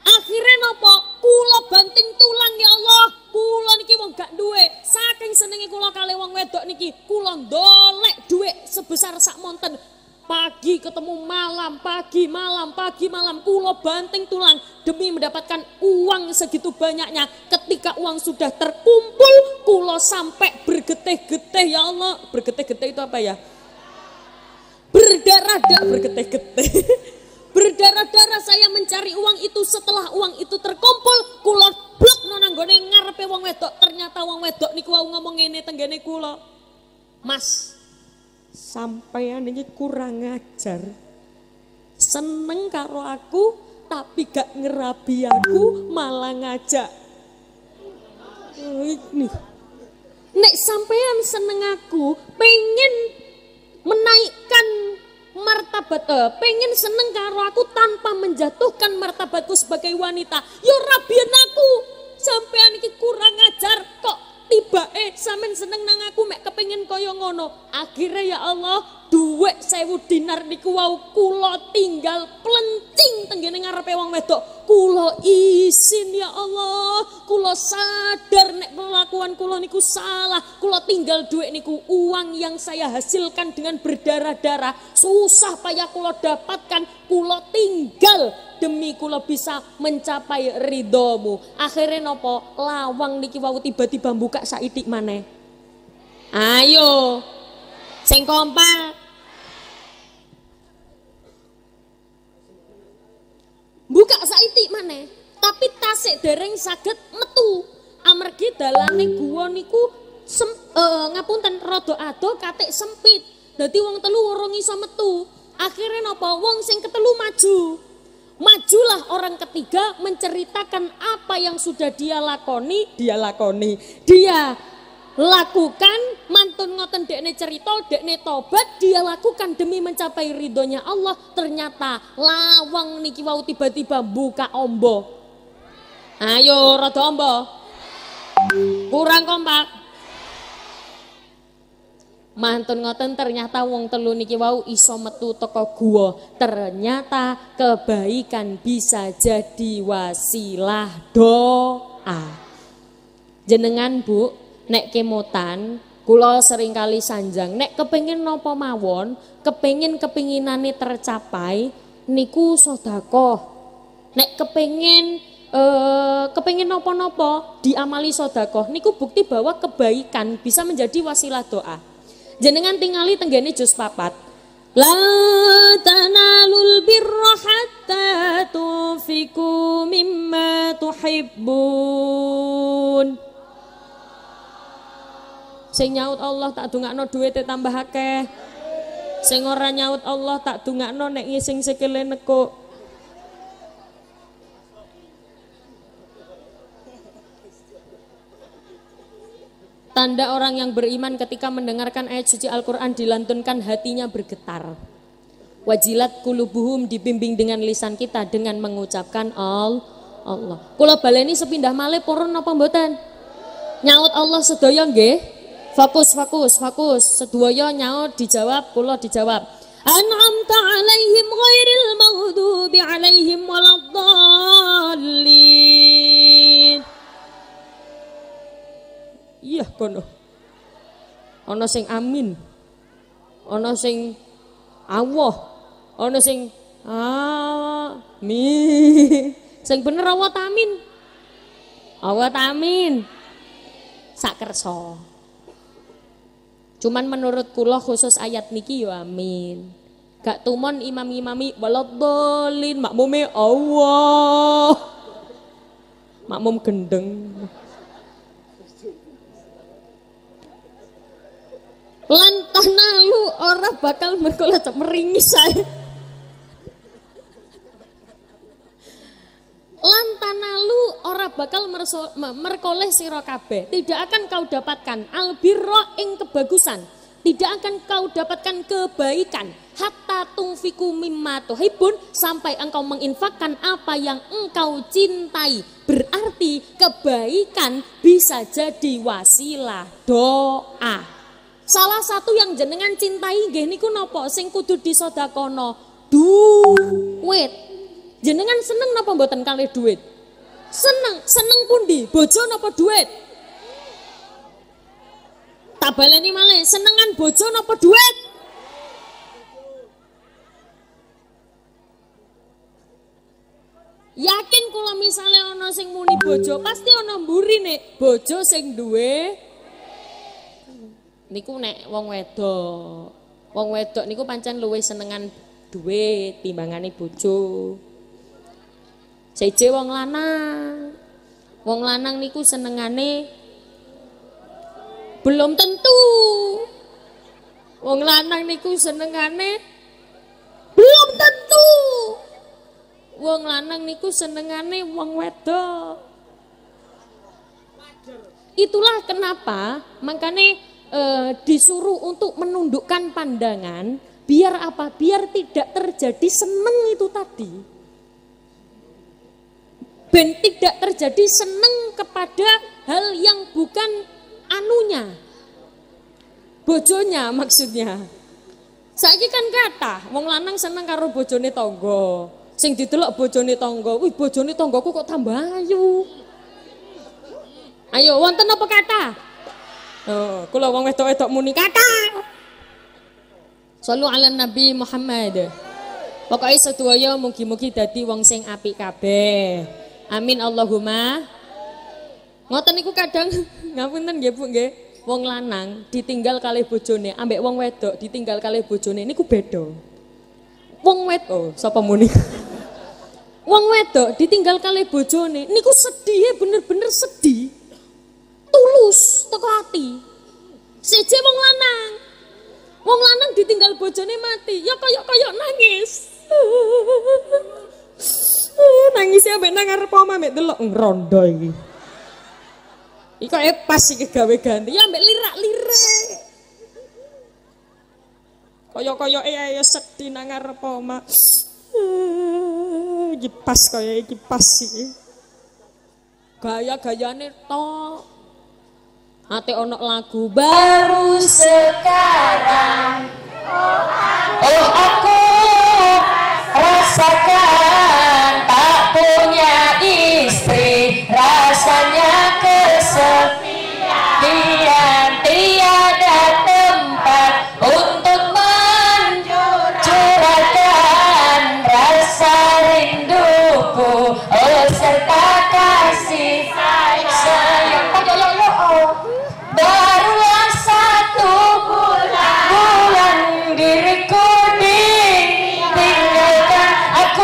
Akhirnya nopo kula banting tulang, ya Allah kula niki wong gak duwe, saking senenge kula kali wong wedok niki kula ndolek duit sebesar sak monten, pagi ketemu malam, pagi malam, pagi malam, kula banting tulang demi mendapatkan uang segitu banyaknya. Ketika uang sudah terkumpul kula sampai bergetih-getih, ya Allah, bergetih-getih itu apa ya, berdarah-darah, bergetih-getih berdarah-darah saya mencari uang itu. Setelah uang itu terkumpul kula blok nonanggone ngarepe wong wedok. Ternyata wong wedok niku wau ngomong ngene tenggene kula, "Mas, sampean iki kurang ajar. Seneng karo aku tapi gak ngerabi aku, malah ngajak. Nek sampean seneng aku, pengen menaikkan martabat, pengen seneng karo aku tanpa menjatuhkan martabatku sebagai wanita, yo rabian aku. Sampean iki kurang ajar, kok tiba sampean seneng nang aku mek kepengin kaya ngono." Akhirnya ya Allah, duit 1000 dinar niku wau kula tinggal plencing tenggene ngarepe wong wedok. Kula isin ya Allah, kula sadar nek perlakuan kula niku salah. Kula tinggal duit niku, uang yang saya hasilkan dengan berdarah-darah, susah payah kula dapatkan, kula tinggal demi kula bisa mencapai ridhomu. Akhirnya nopo, lawang niki wau tiba-tiba buka saidik maneh. Ayo sing kompak, buka saidik maneh, tapi tasik dereng saged metu. Amargi dalane guwa niku ngapunten rada ado katik sempit, dadi wong telu urung iso metu. Akhirnya napa, wong sing ketelu maju. Majulah orang ketiga menceritakan apa yang sudah dia lakoni. Dia lakukan mantun ngoten dekne cerita, dekne tobat, dia lakukan demi mencapai ridhonya Allah. Ternyata lawang niki wau tiba-tiba buka ombo. Ayo rada ombo, kurang kompak. Mantun ngoten ternyata wong telu niki wau iso metu teko guwa. Ternyata kebaikan bisa jadi wasilah doa. Jenengan Bu nek kemotan, kula seringkali sanjang, nek kepengin nopo mawon, kepinginane tercapai, niku sodakoh. Nek kepengin nopo-nopo, diamali sodakoh. Niku bukti bahwa kebaikan bisa menjadi wasilah doa. Jenengan tingali tenggene juz 4. La tanalul birra hatta tunfiqu mimma tuhibbun. Sing nyaut Allah tak dungakno duwite tambah akeh. Sing ora nyaut Allah tak dungakno nek ngising sikile nekuk. Tanda orang yang beriman ketika mendengarkan ayat suci Al-Qur'an dilantunkan hatinya bergetar. Wajilat qulubuhum, dibimbing dengan lisan kita dengan mengucapkan Allah. Kula baleni sepindah malih purun napa mboten? Nyaut Allah sedaya nggih? Fokus, sedoyo nyaut dijawab, kula dijawab. An'amta 'alaihim ghairil maghdubi 'alaihim waladdallin. Iya kono. Ana sing amin. Ana sing Allah. Ana sing amin. Sing bener Allah tamin. Allah tamin. Sak kersa. Cuman menurut kula khusus ayat niki yo amin. Gak tumon imam-imami waladdallin, makmume Allah. Makmum gendeng. Lan Ora nalu, ora bakal berkolat meringis saya. Lantanalu ora bakal merkoleh sira kabeh. Tidak akan kau dapatkan albirra ing kebagusan. Tidak akan kau dapatkan kebaikan. Hatta tungfiku mimma tuhibun, sampai engkau menginfakkan apa yang engkau cintai. Berarti kebaikan bisa jadi wasilah doa. Salah satu yang jenengan cintai nggih niku napa sing kudu disedekahno? Duit. Jenengan seneng napa mboten kalih duit? Seneng. Seneng pundi? Bojo napa duit? Tak baleni malih, senengan bojo napa duit? Yakin kula misalnya ana sing muni bojo, pasti ana mburine bojo sing duwe. Niku nek wong wedok niku pancen luwih senengan duit timbangane bojo. Seje wong lanang niku senengane belum tentu. Wong lanang niku senengane belum tentu. Wong lanang niku senengane wong wedok. Itulah kenapa makane disuruh untuk menundukkan pandangan, biar apa? Biar tidak terjadi seneng itu tadi. Ben tidak terjadi seneng kepada hal yang bukan anunya, bojonya maksudnya. Saiki kan kata wong lanang seneng karo bojone tangga, sing didelok bojone tangga, wih bojone tanggaku kok tambah ayu. Ayo wonten apa kata? Oh, kula wong wedok-wedok muni kata. Sallu ala Nabi Muhammad. Pokoke sedaya mugi-mugi dadi wong sing apik kabeh. Amin Allahumma. Ngoten niku kadang ngapunten nggih Bu nggih. Wong lanang ditinggal kalih bojone ambek wong wedok ditinggal kalih bojone niku beda. Wong wedok sapa muni? Wong wedok ditinggal kalih bojone niku sedih, bener-bener sedih. Tulus teko ati. Seje wong lanang. Wong lanang ditinggal bojone mati, ya koyo-koyo nangis. Nangis ya mbek nang arep omah mbek delok ngrondo iki. Iki kok pas iki gawe ganti ya mbek lirak-lirik. Koyo-koyo ayo sedhi nang arep omah. Iki pas koyo iki pas iki. Gaya-gayane tok. Ate onok lagu baru sekarang. Oh aku rasakan tak punya istri, rasanya kesepian, tiada tempat untuk mencurahkan rasa rinduku, oh serta kasih sayang.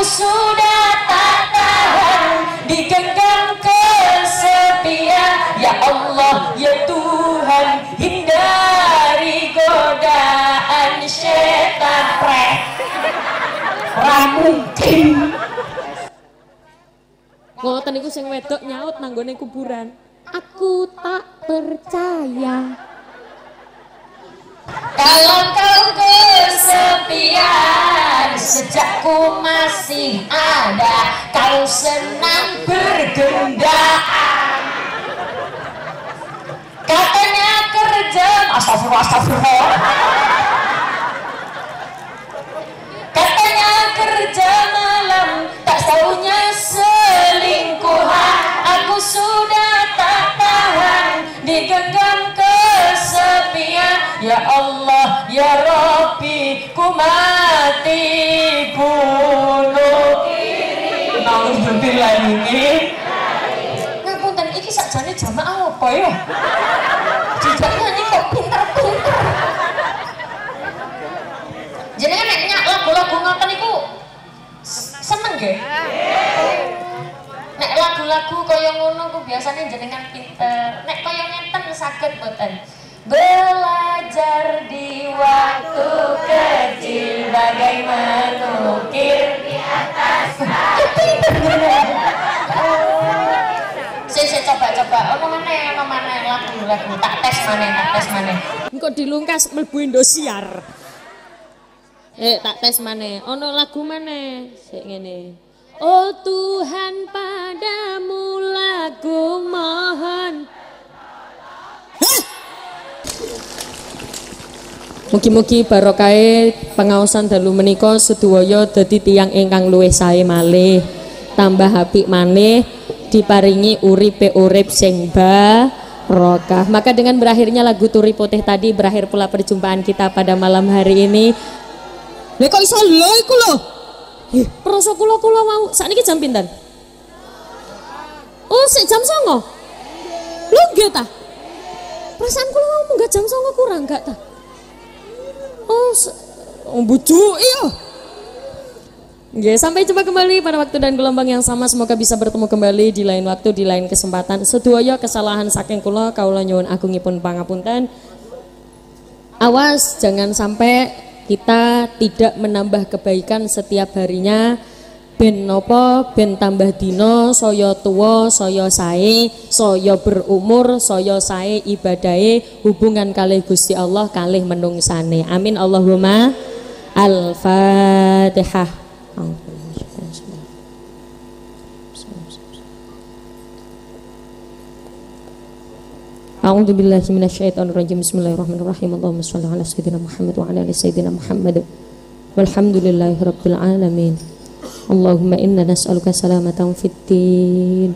Sudah tak tahan digenggam kesepian, ya Allah ya Tuhan hindari godaan setan. Ora mungkin. Ngoten niku sing wedok nyaut nang nggone kuburan. Aku tak percaya kalau kau kesepian, sejak ku masih ada, kau senang bergendaan. Katanya kerja, astagfirullah, astagfirullah. Katanya kerja malam, tak taunya selingkuhan. Aku sudah tak tahan digenggam kesepian, ya Allah ya Rabbi, ku mati bunuh diri. Nauzubillah ini. Ngapunten iki sakjane jamaah apa ya? Jejake iki kok pinter-pinter. Jenenge nek nyak lagu-lagu ngoten niku seneng nggih? Nek lagu-lagu kaya ngono ku biasane jenengan pinter. Nek kaya ngenten saged mboten? Belajar belajar di waktu kecil bagai menukir di atas kaki. Saya coba omongannya lagu tak tes mana. Engko dilungkas mlebu Indosiar. Tak tes mana. Ono lagu mana? Sik ngene. Oh Tuhan, padamu lagu mohon. Mugi-mugi barokah pengaosan dalu menika sedaya dadi tiyang ingkang luwih sae malih, tambah apik maneh, diparingi urip sing barokah. Maka dengan berakhirnya lagu Turi Poteh tadi berakhir pula perjumpaan kita pada malam hari ini. Lha kok iso lho iku lho? Prasa kula wau sakniki jam pinten? Oh, sik jam 09:00. Lho nggih ta? Perasaan kula wau munggah jam 09:00 kurang gak ta? Oh, mbujuki yo. Nggih, sampai jumpa kembali pada waktu dan gelombang yang sama, semoga bisa bertemu kembali di lain waktu, di lain kesempatan. Sedaya kesalahan saking kula, kawula nyuwun agungipun pangapunten. Awas jangan sampai kita tidak menambah kebaikan setiap harinya, ben nopo ben tambah dino saya tua, saya sae, saya berumur, saya sae ibadahe hubungan kalih Gusti Allah kalih menungsane. Amin. Allahumma al-Fatihah. A'udzubillahi minasyaitonirrajim. Bismillahirrahmanirrahim. Allahumma shalli ala sayyidina Muhammad wa ala ali sayyidina Muhammad. Walhamdulillahirabbil alamin. Allahumma inna nas'aluka salamatan fid din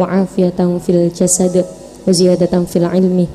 wa afiyatan fil jasad wa ziyadatan fil ilmi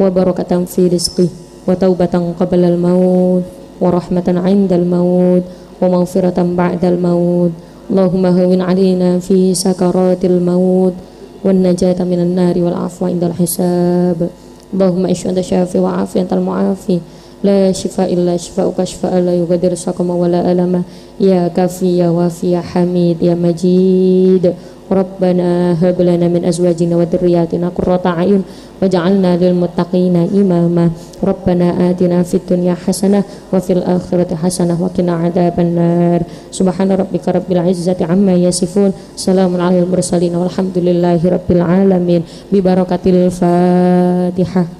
wa barakatan fi rizqi wa taubatan qabla al maut wa rahmatan 'inda al maut wa maghfiratan ba'da al maut. Allahumma hawwin 'alaina fi sakaratil maut wan najata minan nari wal afwa indal hisab. Allahumma isyanta syafi wa afi antal muafi la shifa illa shifauka shifaa la yughadiru saqama wala alama ya kafi ya wafi ya hamid ya majid. Rabbana hab lana min azwajina wa dhurriyyatina qurrata a'yun waj'alna lil muttaqina imama. Rabbana atina fid dunya hasanah wa fil akhirati hasanah wa qina 'adzaban nar. Subhana rabbika rabbil izzati amma yasifun. Salamun 'alal mursalin walhamdulillahirabbil alamin. Bi barakatil Fatihah.